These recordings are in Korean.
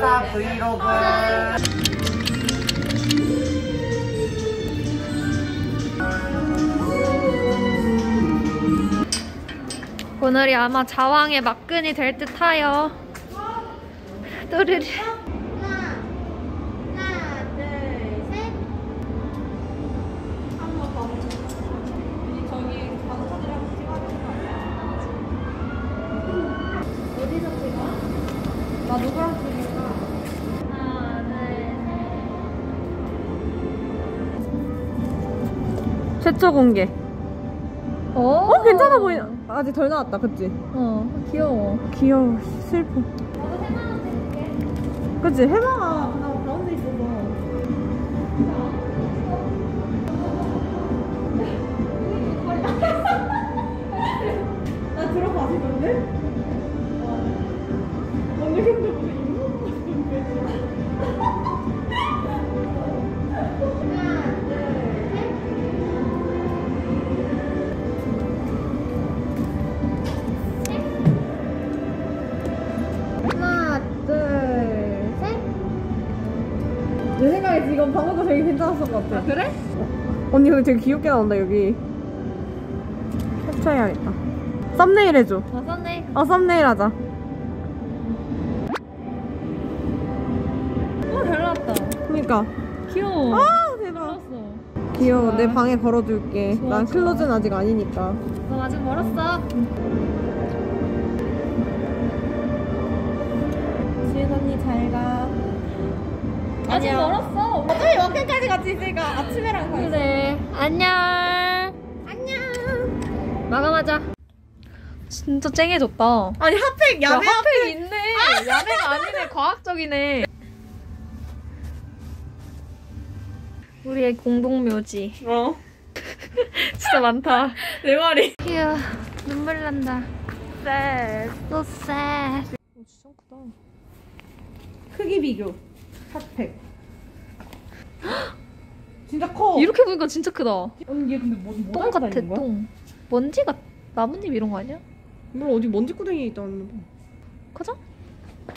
식사 브이로그. 오늘이 아마 자왕의 막근이 될 듯하여. 또르르. 최초 공개. 어, 괜찮아 보이나? 아직 덜 나왔다, 그치? 어, 귀여워. 귀여워, 슬퍼. 나도 해망한 데 줄게. 그치, 해망아. 나 가운데 있어서. 나 들어가지, 근데? 언니 근데 무슨 인물인데? 이건 방금도 되게 괜찮았을 것 같아. 아, 그래? 언니 여기 되게 귀엽게 나온다. 여기 캡처해야겠다. 썸네일 해줘. 아, 썸네일? 어, 썸네일 하자. 어, 잘 나왔다. 그니까 귀여워. 아, 대박. 멀었어. 귀여워. 좋아. 내 방에 걸어줄게. 좋아, 난 좋아. 클로즈는 아직 아니니까. 너 아직 멀었어. 지은 언니 잘가. 아직 아니야. 멀었어. 어차피 워킹까지 같이 있으니까 아침에랑 같이. 그래. 안녕. 안녕. 마감하자. 진짜 쨍해졌다. 아니 핫팩 야매. 야, 핫팩 있네. 아, 야매가 아니네. 과학적이네. 우리의 공동묘지. 어. 진짜 많다. 내 말이. 휴. 눈물 난다. sad. so sad. 오, 진짜 크다. 크기 비교. 핫팩. 진짜 커. 이렇게 보니까 진짜 크다. 언니 얘 근데 똥 같아, 똥. 먼지 같, 나뭇잎 이런 거 아니야? 뭘 어디 먼지 구덩이 있다는 거. 그죠?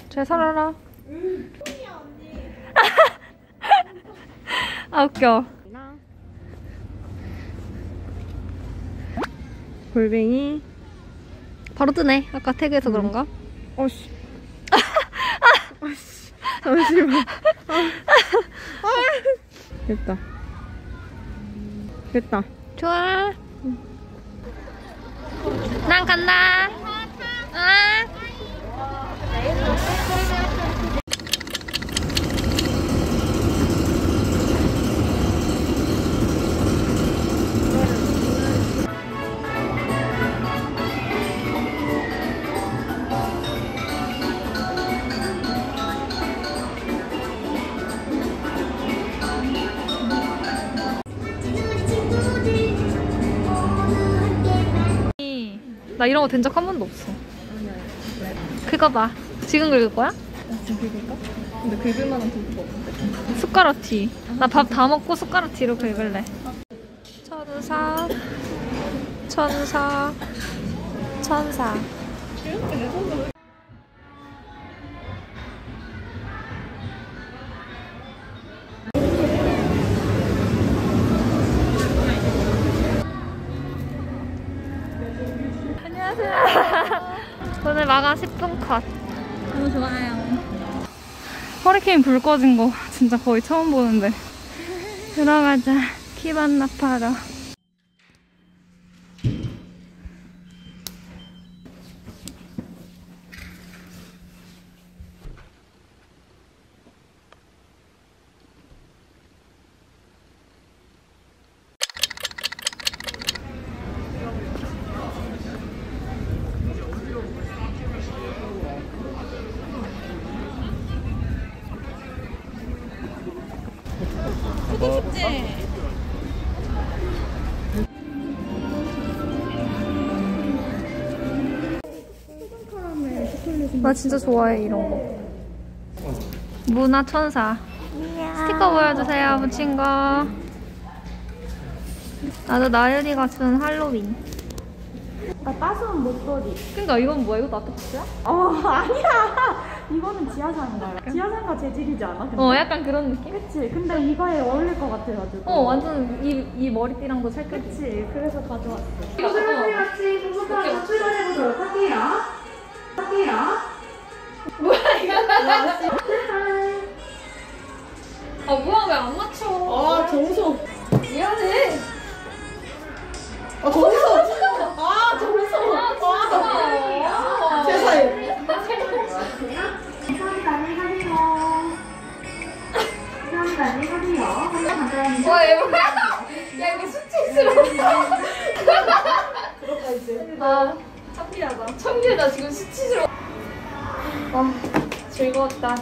잘 살아라. 똥이야 언니. 아 웃겨. 골뱅이. 바로 뜨네. 아까 태그해서 그런가? 어씨. 잠시만. 됐다. 됐다. 좋아. 난 간다. 아. 나 이런 거 된 적 한 번도 없어. 긁어봐. 지금 긁을 거야? 나 지금 긁을까? 근데 긁을 만한 도구가 없는데. 숟가락 티. 나 밥 다 먹고 숟가락 티로 긁을래. 천사. 천사. 천사. 오늘 마감 10분 컷. 너무 좋아요. 허리케인 불 꺼진 거 진짜 거의 처음 보는데. 들어가자. 키반나파라. 나 진짜 좋아해 이런 거. 문화 천사. 스티커 보여주세요, 붙인 거. 나도 나연이가 준 할로윈. 나 따스한 목도리. 그러니까 이건 뭐야? 이것도 아토피스야? 어, 아니야. 이거는 지하상인가요? 지하상가 재질이지 않아? 근데? 어, 약간 그런 느낌? 그치. 근데 이거에 어울릴 것 같아가지고. 어, 완전 이 머리띠랑도 잘 그치. 그치. 그래서 가져왔어. 이거랑 같이 동서파에서 출발해보도록 할게요. 할게요. 뭐야, 이거? 아, 뭐야, 왜 안 맞춰? 아, 정석. 미안해. 아, 정석. 아, 정석. 아, 세상에. 와, 얘 뭐야? 야, 이거 수치스러워. 그렇다, 이제. 아, 창피하다. 창피해, 나 지금 수치스러워. 와, 즐거웠다.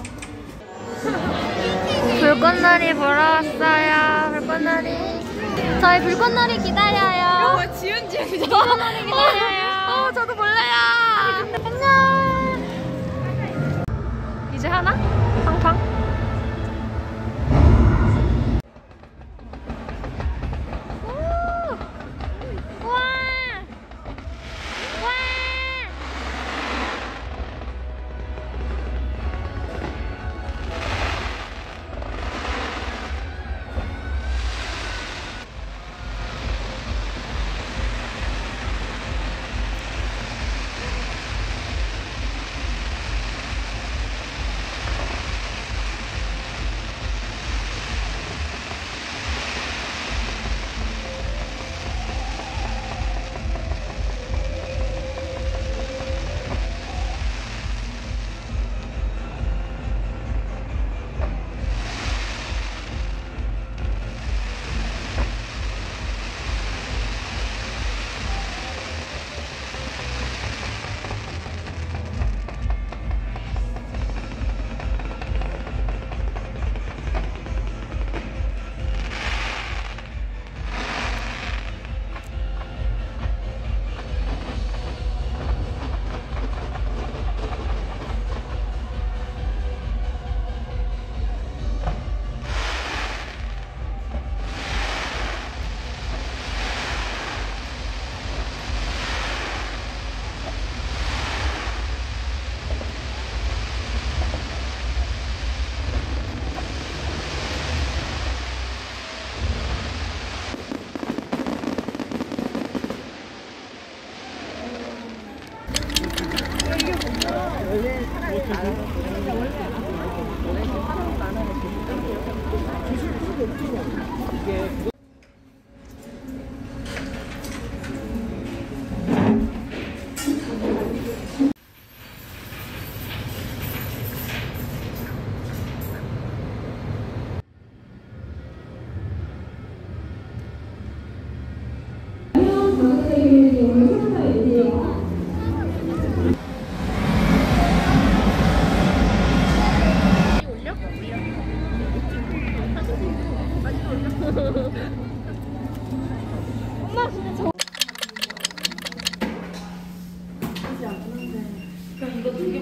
불꽃놀이 보러 왔어요. 불꽃놀이. 저희 불꽃놀이 기다려요. 이거 지훈 불꽃놀이 기다려요. 어, 저도 몰라요. 안녕. 이제 하나? 팡팡.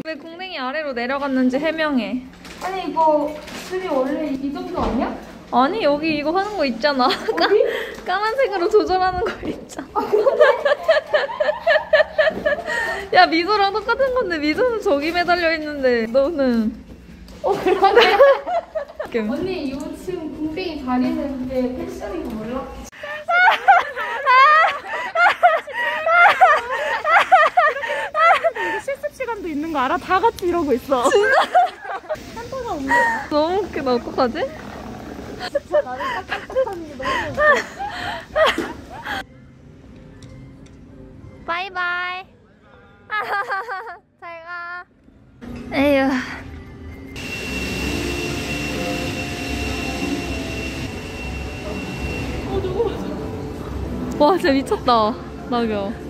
왜 공댕이 아래로 내려갔는지 해명해. 아니 이거 줄이 원래 이 정도 아니야? 아니 여기 이거 하는 거 있잖아. 어디? 까만색으로 조절하는 거 있잖아. 아, 야 미소랑 똑같은 건데 미소는 저기 매달려 있는데 너는 어 그러네. 언니 이거 지금 공댕이 다리는 게 패션인 거 몰라? 실습 시간도 있는 거 알아? 다 같이 이러고 있어. 진짜? 산타가 없네. 너무 웃기다. 어떡하지? 진짜 나를 딱딱딱하는 게 너무 웃겨. 바이바이. 잘 가. 에휴. 어, 누구? 와, 진짜 미쳤다. 낙엽.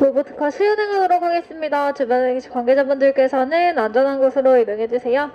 로보트카 시운행을 하러 가겠습니다. 주변에 계신 관계자분들께서는 안전한 곳으로 이동해주세요.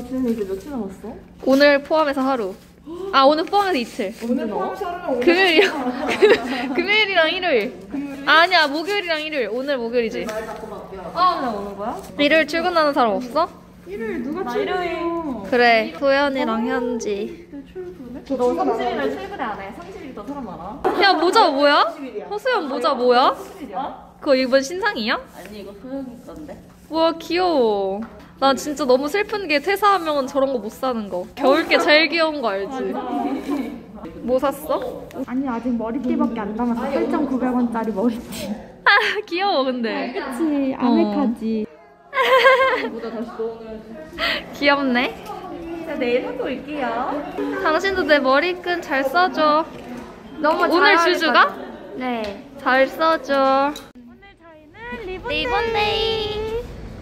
지금 이제 며칠 남았어? 오늘 포함해서 하루. 아, 오늘 포함해서 이틀. 오늘 포함해서 하루면 금요일이랑 일요일. 금요일? 아니야, 목요일이랑 일요일. 오늘 목요일이지. 날 잡고 갈게요. 어, 오는 거야? 일요일 출근하는 사람 없어? 일요일 누가 출근해? 그래, 도현이랑 현지. 너 30일날 출근을 안 해. 30일이 더 사람 많아. 야, 모자 뭐야? 허수연 모자 뭐야? 그거 이번 신상이야? 아니, 이거 소연이 건데. 와, 귀여워. 나 진짜 너무 슬픈 게 퇴사하면 저런 거 못 사는 거. 겨울 게 제일 귀여운 거 알지? 뭐 샀어? 아니, 아직 머리띠밖에 안 남았어. 8,900원짜리 머리띠. 아, 귀여워, 근데. 그치, 아메카지. 귀엽네. 자, 내일 하고 올게요. 당신도 내 머리끈 잘 써줘. 너무 오늘 주주가? 네. 잘 써줘. 오늘 저희는 리본데이.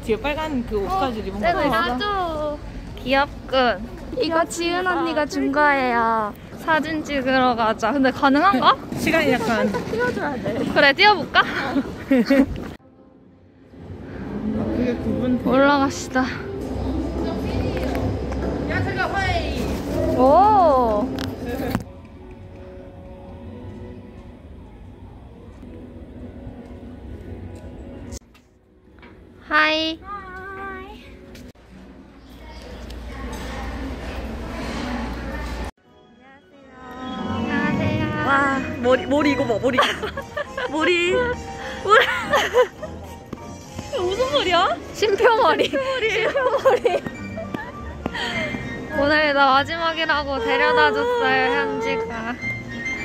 뒤에 빨간 그 옷까지 리본 가져. 귀엽군. 이거 지은 언니가 준 거예요. 사진 찍으러 가자. 근데 가능한가? 시간이 약간. 띄워줘야 돼. 그래, 띄워볼까? 올라갑시다. 오! 하이. 하이. 안녕하세요. 안녕하세요. 와, 머리 이거 봐, 머리. 머리. 무슨 머리야? 심표머리. 오늘 나 마지막이라고 데려다 줬어요, 현지가.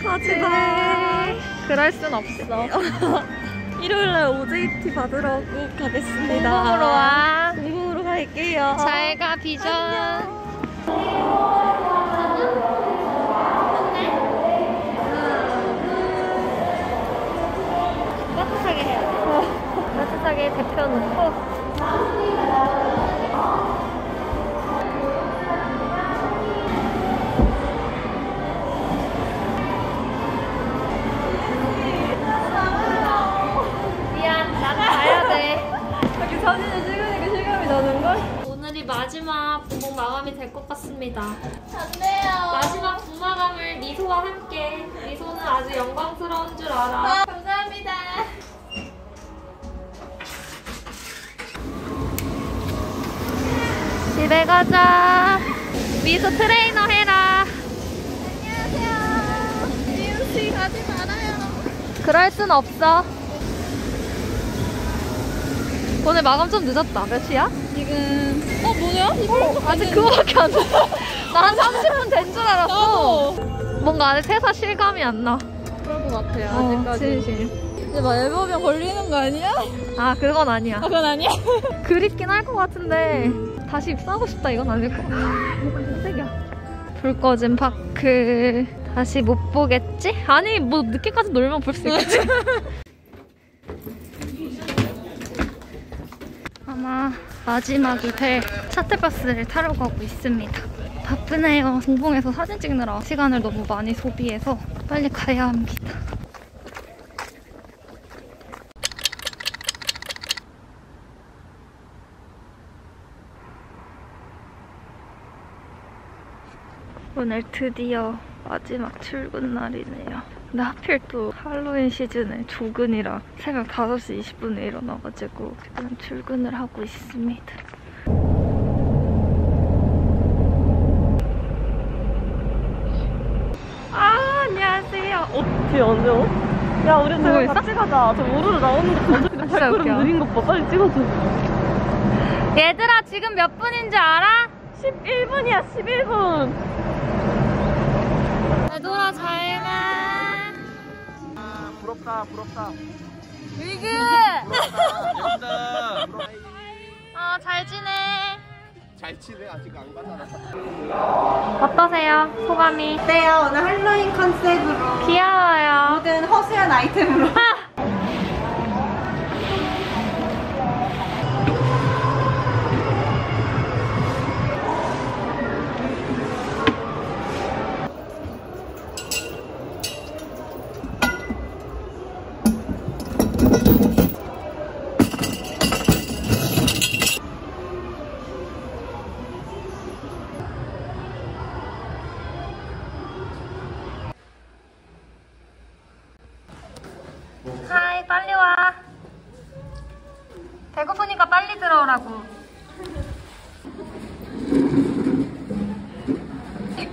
가지마. 네. 그럴 순 없어. 일요일날 OJT 받으러 꼭 가겠습니다. 공공으로 와. 공공으로 갈게요. 잘 가, 비전. 안녕. 따뜻하게 해야 돼. 따뜻하게 대표 놓고. 사진을 찍으니까 실감이 나는걸? 오늘이 마지막 분봉 마감이 될 것 같습니다. 좋네요. 마지막 분마감을 미소와 함께. 미소는 아주 영광스러운 줄 알아. 아, 감사합니다. 집에 가자. 미소 트레이너 해라. 안녕하세요. 미우씨 가지 말아요. 그럴 순 없어. 오늘 마감 좀 늦었다. 몇 시야? 지금... 어? 뭐냐? 이거 아직 그거밖에 안 됐어. 나 한 30분 된 줄 알았어. 뭔가 안에 퇴사 실감이 안 나. 그럴 것 같아요. 아직까지. 진실. 근데 막 앨범에 걸리는 거 아니야? 아, 그건 아니야. 아, 그건 아니야? 그립긴 할 것 같은데 다시 입사하고 싶다 이건 아닐 것 같아. 불 꺼진 파크. 다시 못 보겠지? 아니, 뭐 늦게까지 놀면 볼 수 있겠지? 아마 마지막이 될 샤틀버스를 타러 가고 있습니다. 바쁘네요. 공봉에서 사진 찍느라 시간을 너무 많이 소비해서 빨리 가야 합니다. 오늘 드디어 마지막 출근 날이네요. 근데 하필 또 할로윈 시즌에 조근이라 새벽 5시 20분에 일어나가지고 지금 출근을 하고 있습니다. 아, 안녕하세요. 뒤에 언제 오? 야, 우리 지금 같이 가자. 저 우르르 나오는데 발걸음 느린 것 봐. 빨리 찍어줘. 얘들아, 지금 몇 분인지 알아? 11분이야, 11분. 얘들아, 잘 가. 부럽다. 이게 부럽다. 아, 잘 지내. 잘 지내. 아직 안 받아놨어. 어떠세요? 소감이? 어때요? 오늘 할로윈 컨셉으로 귀여워요. 모든 허수연 아이템으로. 그래, 빨리 와. 배고프니까 빨리 들어오라고.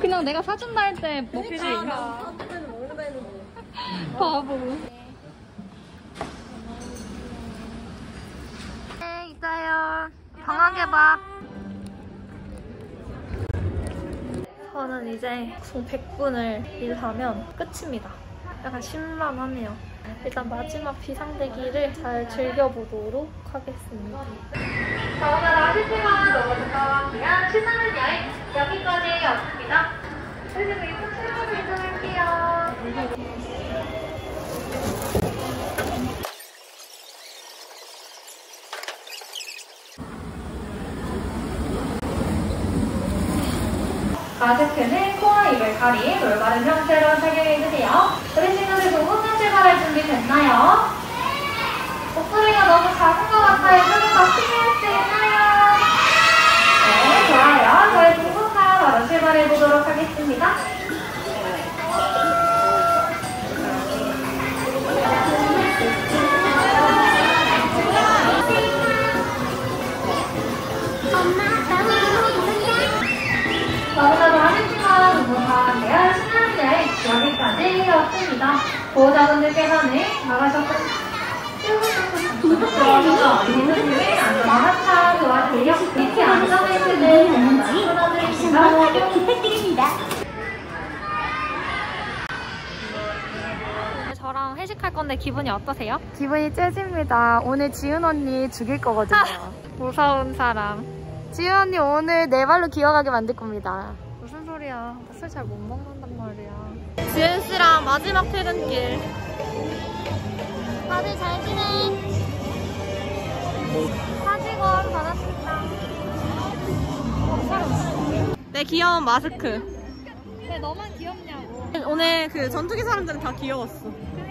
그냥 내가 사준다 할 때 먹지. 그러니까. 바보. 네, 이따요. 방학해봐. 저는 이제 총 100분을 일하면 끝입니다. 약간 실망하네요. 일단 마지막 비상대기를 잘 즐겨보도록 하겠습니다. 더군다나 실시간 로봇과 함께한 신나는 여행 여기까지였습니다. 그리고 이번 촬영을 인사할게요. 마스크는 코와 입을 가린 올바른 형태로 착용해주세요. 우리 친구들 조금만 출발할 준비 됐나요? 네! 목소리가 너무 작은 것 같아요. 조금 더 크게 할 수 있나요? 네, 좋아요. 저희 동공사 바로 출발해보도록 하겠습니다. 보호자분들께서는 나가셨고, 선생님의 안전한 하차와 대력 특히 안전벨트는 전화드립니다. 부탁드립니다. 저랑 회식할 건데 기분이 어떠세요? 기분이 째집니다. 오늘 지은 언니 죽일 거거든요. 무서운 사람. 지은 언니 오늘 내 발로 기어가게 만들 겁니다. 무슨 소리야. 나 술 잘 못 먹는단 말이야. 지은씨랑 마지막 퇴근길. 다들 잘 지내. 사직원 받았습니다. 내 귀여운 마스크. 왜 너만 귀엽냐고. 오늘 그 전투기 사람들은 다 귀여웠어.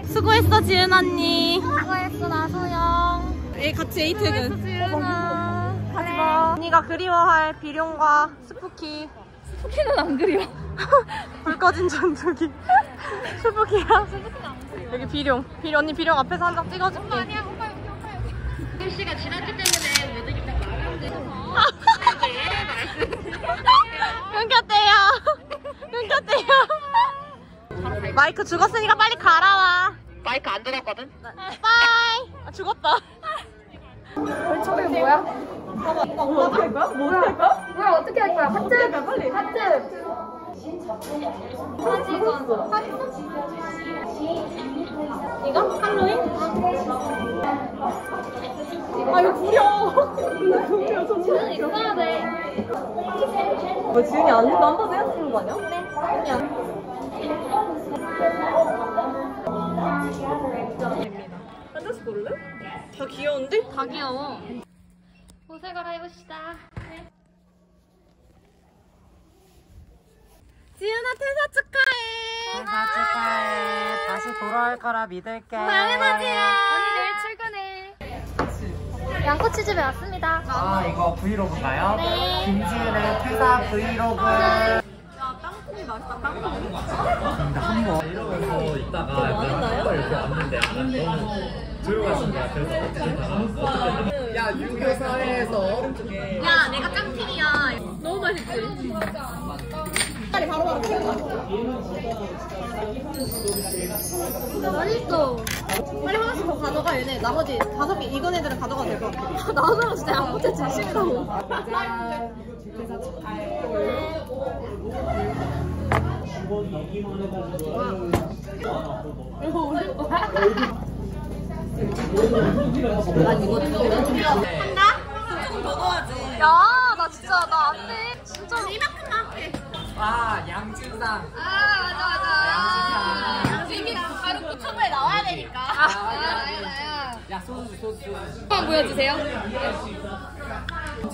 수고했어 지은 언니. 수고했어 나소영. 예, 같이 에이트는. 수고했어 지은아. 가지마. 언니가 그리워할 비룡과 스푸키. 스푸키는 안 그리워. 불 꺼진 전투기. 스푸키야. 여기 비룡. 언니 비룡 앞에서 한 장 찍어줄게. 엄마 아니야. 오빠 여기. 김씨가 지났기 때문에 못 이기다 말아서. 끊겼대요. 끊겼대요. 마이크 죽었으니까 빨리 갈아와. 마이크 안 들었거든? 빠이. 아, 죽었다. 저게 뭐야? 봐봐. 어떻게 할 거야? 뭐야 어떻게 할 거야? 하트. 이거? 할로윈? 아 이거 구려. 지은이 이거 써야 돼. 뭐 지은이 안 한번 생각하는 거 아니야? 네. 한 장씩 고를래? 다 귀여운데? 다 귀여워. 옷을 갈아입읍시다. 지은아 퇴사 축하해. 다시 돌아올 거라 믿을게. 당연하지. 언니 내일 출근해. 양꼬치집에 왔습니다. 아 이거 브이로그인가요? 네. 김지은의 퇴사 브이로그. 야 땅콩이 맛있다. 땅콩이. 한번 이러면서 있다가 한번 이렇게 왔는데 너무 조용하신 거야. 그래서 야 유교사회에서 오른쪽에. 야 내가 짱팀이야. 너무 맛있지. 빨리 바로바로 진짜 맛있어. 빨리 하나씩 더 가져가. 얘네 나머지 5개 익은 애들은 가져가도 될 것 같아. 나도 진짜 양꼬치 진심이라고. 자, 퇴사 축하해. 한다? 조금 더 넣어야지. 야 나 진짜 나 안 돼. 진짜 이만큼만 할게. 와 양진상. 아 맞아. 양진상. 바로 고청을 넣어야 되니까. 야 소주. 한번 보여주세요.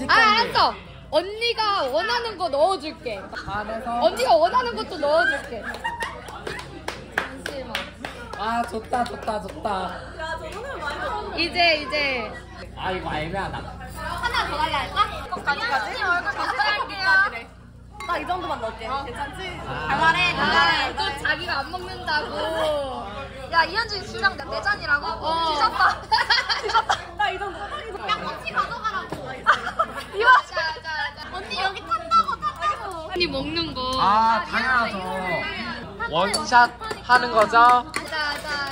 아 알았어. 언니가 원하는 거 넣어줄게. 언니가 원하는 것도 넣어줄게. 잠시만. 아 좋다. 이제. 아 이거 애매하다. 하나 더 갈라 할까? 거기까지? 얼굴 가져갈게요. 나 이 정도만 넣을게. 아, 괜찮지? 아, 잘해. 또 자기가 안 먹는다고. 야, 이현준 주장 내 잔이라고? 뒤졌다. 뒤졌다. 나 이 정도 사장이고. 그냥 꼬치 가져가라고. 이거. 자. 언니 여기 탄다고. 언니 먹는 거. 아, 당연하죠. 원샷 하는 거죠? 자,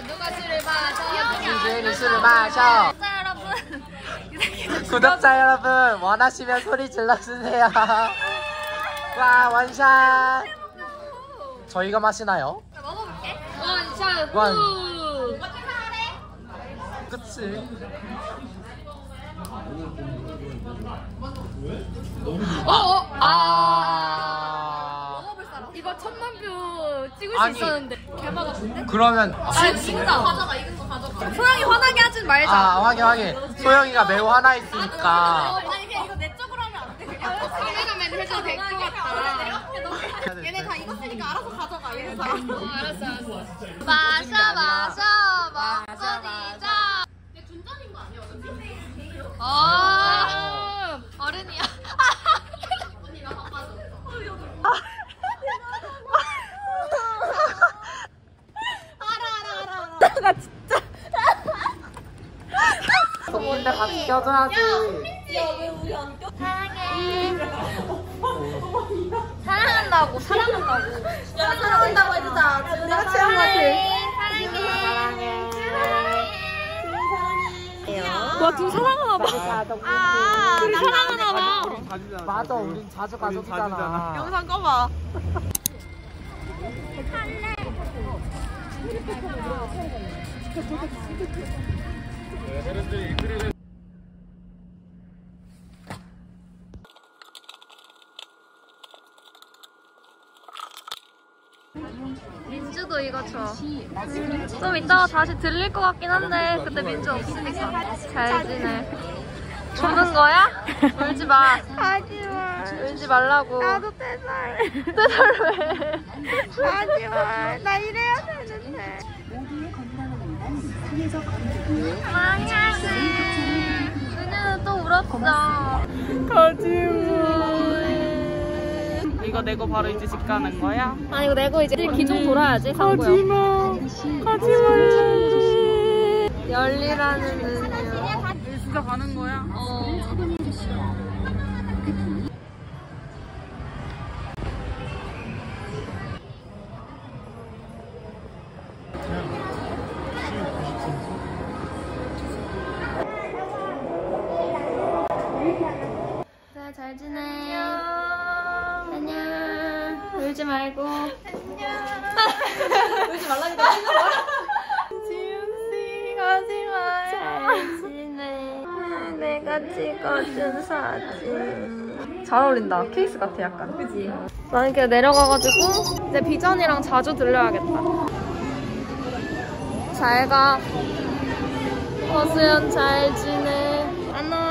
누가 술을 마셔? 김지은이 술을 마셔. 구독자 여러분. 구독자 여러분, 원하시면 소리 질러주세요. 와, 원샷. 저희가 마시나요? 먹어볼게. 원샷. 원. 그치. 먹어볼 사람. 이거 1000만 뷰 찍을 수 있었는데. 개맛없는데? 그러면. 아니, 진짜 가져가. 이거 가져가. 소영이 화나게 하진 말자. 아, 확인. 소영이가 매우 화나 있으니까. 아니, 그냥 이거 내 쪽으로 하면 안 돼. 소영이가 맨 해줘도 될 것 같다. 얘네 다 이거 쓰니까 알아서 가져가. 얘네 다. 알았어. 마셔. 마셔. 얘 존전인 거 아니야? 어른이야. 언니 나 바빠서. 알아. 나 진짜. 뭔데 같이 껴줘야지. 야, 왜 우리 안 껴? 사랑해. 사랑한다고. 야, 사랑한다고 해주자. 내가 취한 것 같아. 사랑해. 와, 둘 사랑하나 봐. 둘이 사랑하나 봐. 맞아, 우린 자주 가족이잖아. 영상 꺼봐. 할래. 민주도 이거 줘. 좀 이따가 다시 들릴 것 같긴 한데, 근데 민주 없으니까. 잘 지내. 조는 거야? 울지 마. 하지마. 울지 말라고. 나도 떼살. 떼살 왜? 하지마. 나 이래야 되는데. 망하네. 은유는 또 울었어. 거짓말. 이거 내고 바로 이제 집 가는 거야? 아니, 이거 내고 이제 기종 돌아야지. 거짓말. 열리라는 은유. 진짜 가는 거야? 잘 지내. 안녕. 울지 말고. 안녕. 울지 말라니까. 지윤씨 가지마. 잘 지내. 내가 찍어준 사진. 잘 어울린다. 케이스 같아 약간. 그치? 나는 그냥 내려가가지고 이제 비전이랑 자주 들려야겠다. 잘 가. 허수연 잘 지내. 안녕.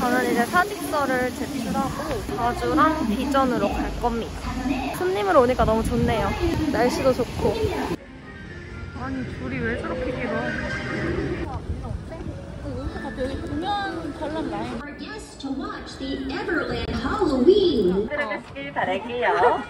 저는 이제 사직서를 제출하고 자주랑 비전으로 갈 겁니다. 손님으로 오니까 너무 좋네요. 날씨도 좋고. 아니, 줄이 왜 저렇게 길어? 여기 보면 관람 라인. 들어가시길 바랄게요.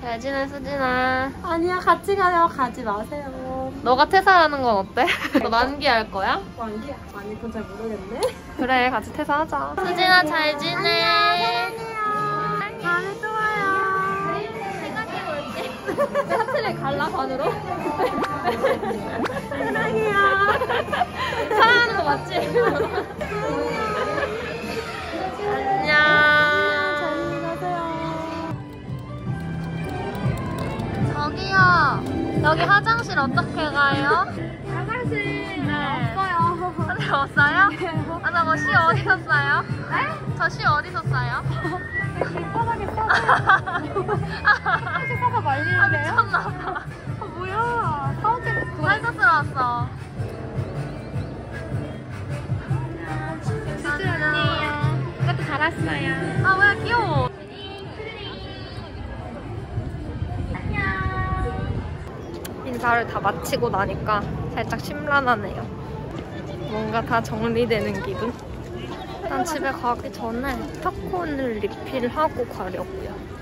잘 지내, 수진아. 아니야, 같이 가요. 가지 마세요. 너가 퇴사하는 건 어때? 너 만기할 거야? 만기야? 아니, 그건 잘 모르겠네. 그래, 같이 퇴사하자. 수진아, 잘 지내. 안녕. 다음에 또 와요. 생각해볼게. 내 하트를 갈라, 반으로? 사랑해요. 사랑하는 거 맞지? 안녕. 저기요, 여기 화장실 어떻게 가요? 화장실 네. 없어요. 화장실 없어요? 네. 아, 나 뭐 씨 어디서 싸요? 네? 저 씨 어디서 싸요? 길바닥에 싸고 화장실 싸서 말리는데요? 아, 미쳤나봐. 아, 뭐야. 사오지를 구했어. 살짝 들어왔어. 나왔어요. 아 뭐야 귀여워. 인사를 다 마치고 나니까 살짝 심란하네요. 뭔가 다 정리되는 기분? 일단 집에 가기 전에 스타콘을 리필하고 가려고요.